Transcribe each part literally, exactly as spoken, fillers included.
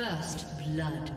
First blood.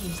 team's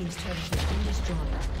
team's turret has been destroyed.